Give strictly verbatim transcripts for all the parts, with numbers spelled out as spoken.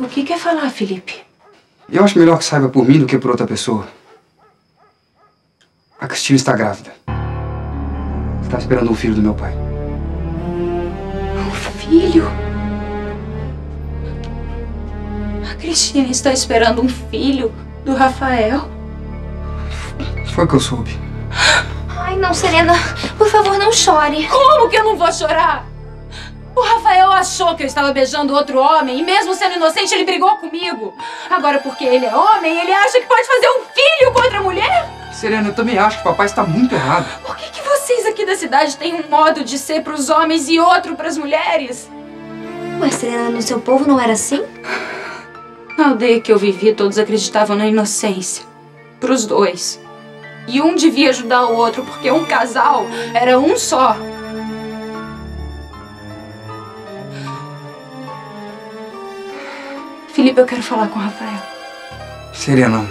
O que quer falar, Felipe? Eu acho melhor que saiba por mim do que por outra pessoa. A Cristina está grávida. Está esperando um filho do meu pai. Um filho? A Cristina está esperando um filho do Rafael? Foi o que eu soube. Ai, não, Serena. Por favor, não chore. Como que eu não vou chorar? O Rafael achou que eu estava beijando outro homem e mesmo sendo inocente ele brigou comigo. Agora porque ele é homem, ele acha que pode fazer um filho com outra mulher? Serena, eu também acho que o papai está muito errado. Por que que vocês aqui da cidade têm um modo de ser para os homens e outro para as mulheres? Mas Serena, no seu povo não era assim? Na aldeia que eu vivi, todos acreditavam na inocência. Para os dois. E um devia ajudar o outro porque um casal era um só. Felipe, eu quero falar com o Rafael. Serena,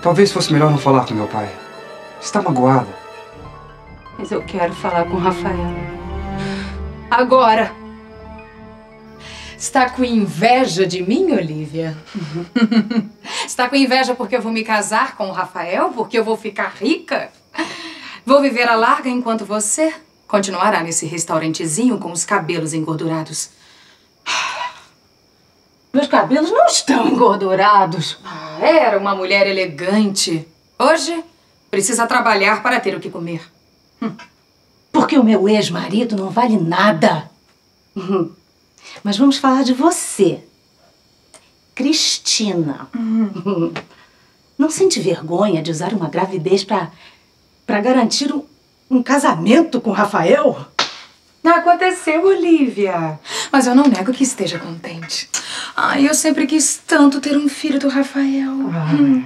talvez fosse melhor não falar com meu pai. Está magoada. Mas eu quero falar com o Rafael. Agora! Está com inveja de mim, Olivia? Uhum. Está com inveja porque eu vou me casar com o Rafael? Porque eu vou ficar rica? Vou viver à larga enquanto você continuará nesse restaurantezinho com os cabelos engordurados. Meus cabelos não estão engordurados. Ah, era uma mulher elegante. Hoje, precisa trabalhar para ter o que comer. Hum. Porque o meu ex-marido não vale nada. Hum. Mas vamos falar de você. Cristina. Hum. Não sente vergonha de usar uma gravidez para para garantir um, um casamento com Rafael? Não aconteceu, Olivia. Mas eu não nego que esteja contente. Ai, eu sempre quis tanto ter um filho do Rafael. Hum.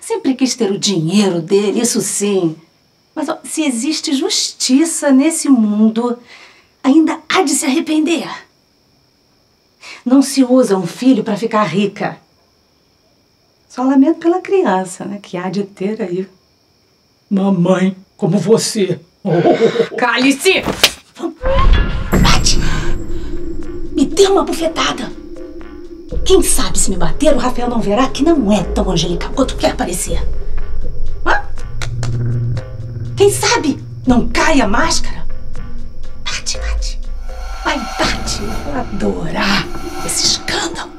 Sempre quis ter o dinheiro dele, isso sim. Mas ó, se existe justiça nesse mundo, ainda há de se arrepender. Não se usa um filho para ficar rica. Só lamento pela criança, né, que há de ter aí. Mamãe, como você. Cale-se! Bate! Me dê uma bufetada! Quem sabe se me bater, o Rafael não verá que não é tão angelical quanto quer parecer. Hã? Quem sabe não cai a máscara? Bate, bate! Vai, bate! Eu vou adorar esse escândalo!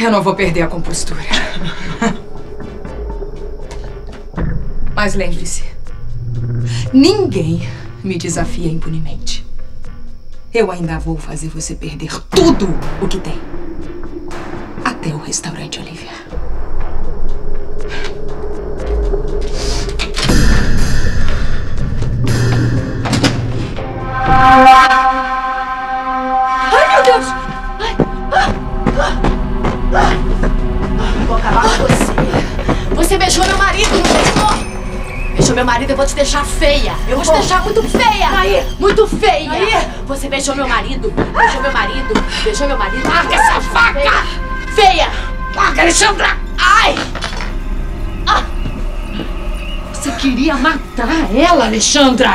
Eu não vou perder a compostura. Mas lembre-se, ninguém me desafia impunemente. Eu ainda vou fazer você perder tudo o que tem. Até o restaurante, Olivia. Ai, meu Deus! Ai, ah, ah, ah. Vou acabar com você. Você beijou meu marido, não beijou? Beijou meu marido, eu vou te deixar feia. Eu vou te deixar muito feia. Aí, muito feia. Aí. Você beijou meu marido. Beijou meu marido. Beijou meu marido. Larga essa faca! Feia! Larga, Alexandra! Ai! Ah. Você queria matar ela, Alexandra?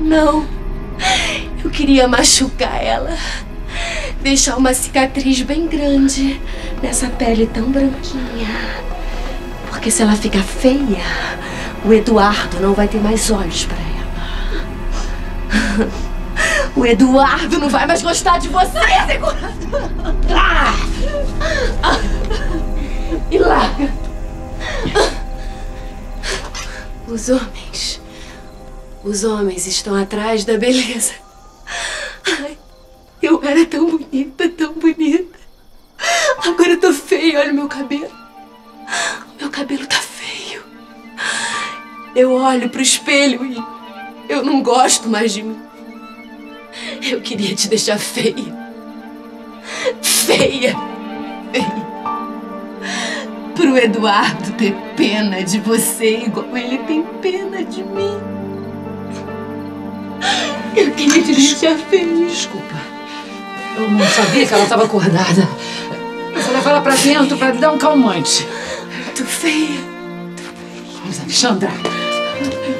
Não. Eu queria machucar ela. Deixar uma cicatriz bem grande nessa pele tão branquinha. Porque se ela ficar feia, o Eduardo não vai ter mais olhos pra ela. O Eduardo não vai mais gostar de você! Ah! Ah! E larga! Os homens... Os homens estão atrás da beleza. Ai, eu era tão bonita, tão bonita. Agora eu tô feia, olha o meu cabelo. Meu cabelo tá feio. Eu olho pro espelho e eu não gosto mais de mim. Eu queria te deixar feia. Feia. Feia. Pro Eduardo ter pena de você igual ele tem pena de mim. Eu queria te deixar feia. Desculpa. Eu não sabia que ela estava acordada. Eu vou levar ela pra dentro pra dar um calmante. Tô feia. Tô feia. Vamos, Alexandra.